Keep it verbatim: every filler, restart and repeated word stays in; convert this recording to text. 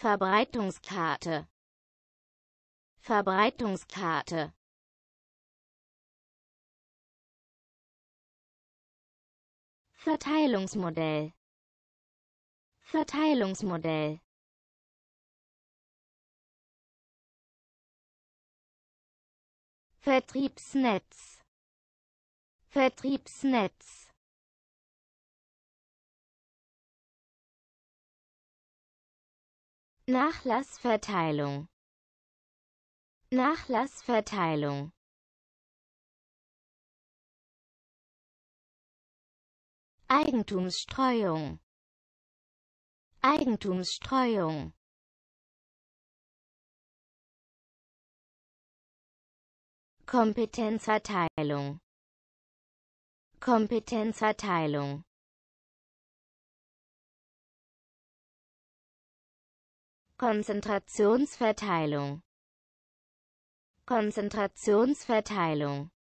Verbreitungskarte, Verbreitungskarte, Verteilungsmodell, Verteilungsmodell, Vertriebsnetz, Vertriebsnetz, Nachlassverteilung, Nachlassverteilung, Eigentumsstreuung, Eigentumsstreuung, Kompetenzerteilung, Kompetenzerteilung, Konzentrationsverteilung, Konzentrationsverteilung,